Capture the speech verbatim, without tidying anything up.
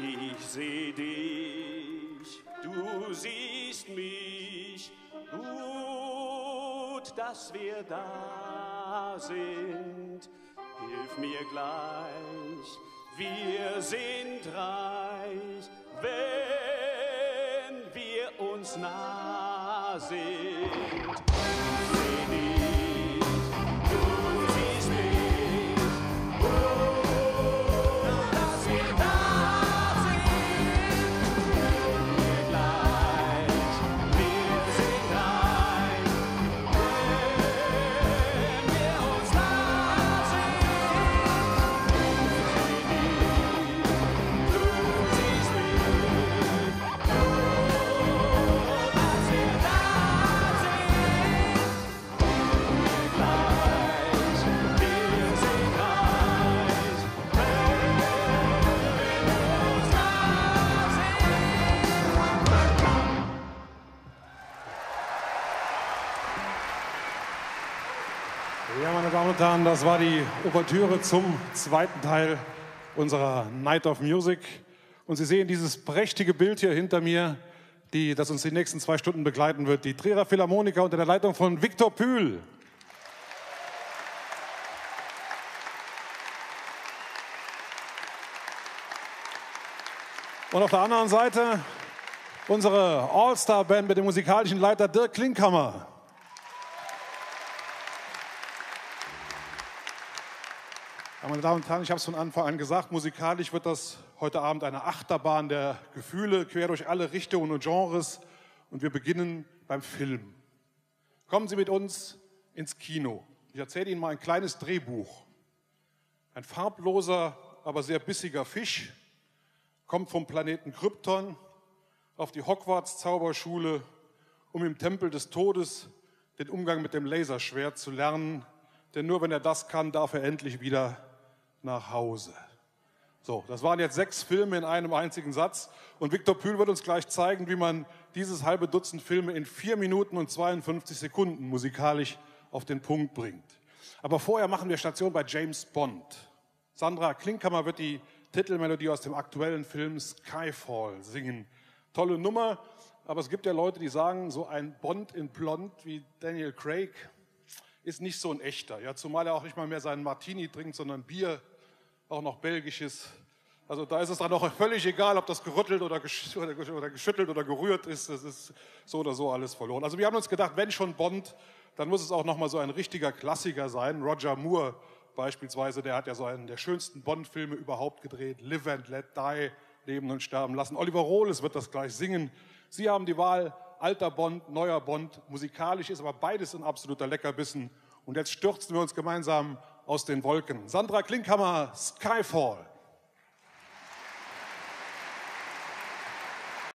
Ich seh dich, du siehst mich, gut, dass wir da sind. Hilf mir gleich, wir sind reich, wenn wir uns nah sind. Meine Damen und Herren, das war die Ouvertüre zum zweiten Teil unserer Night of Music. Und Sie sehen dieses prächtige Bild hier hinter mir, die, das uns die nächsten zwei Stunden begleiten wird. Die Trierer Philharmoniker unter der Leitung von Victor Pühl. Und auf der anderen Seite unsere All-Star-Band mit dem musikalischen Leiter Dirk Klinkhammer. Meine Damen und Herren, ich habe es von Anfang an gesagt, musikalisch wird das heute Abend eine Achterbahn der Gefühle, quer durch alle Richtungen und Genres. Und wir beginnen beim Film. Kommen Sie mit uns ins Kino. Ich erzähle Ihnen mal ein kleines Drehbuch. Ein farbloser, aber sehr bissiger Fisch kommt vom Planeten Krypton auf die Hogwarts-Zauberschule, um im Tempel des Todes den Umgang mit dem Laserschwert zu lernen. Denn nur wenn er das kann, darf er endlich wieder nach Hause. So, das waren jetzt sechs Filme in einem einzigen Satz. Und Victor Pühl wird uns gleich zeigen, wie man dieses halbe Dutzend Filme in vier Minuten und zweiundfünfzig Sekunden musikalisch auf den Punkt bringt. Aber vorher machen wir Station bei James Bond. Sandra Klinkhammer wird die Titelmelodie aus dem aktuellen Film Skyfall singen. Tolle Nummer, aber es gibt ja Leute, die sagen, so ein Bond in Blond wie Daniel Craig ist nicht so ein echter, ja, zumal er auch nicht mal mehr seinen Martini trinkt, sondern Bier, auch noch belgisches. Also da ist es dann auch völlig egal, ob das gerüttelt oder geschüttelt oder gerührt ist, das ist so oder so alles verloren. Also wir haben uns gedacht, wenn schon Bond, dann muss es auch nochmal so ein richtiger Klassiker sein. Roger Moore beispielsweise, der hat ja so einen der schönsten Bond-Filme überhaupt gedreht, Live and Let Die, Leben und Sterben lassen. Oliver Rohles wird das gleich singen. Sie haben die Wahl, alter Bond, neuer Bond, musikalisch ist aber beides ein absoluter Leckerbissen. Und jetzt stürzen wir uns gemeinsam aus den Wolken. Sandra Klinkhammer, Skyfall.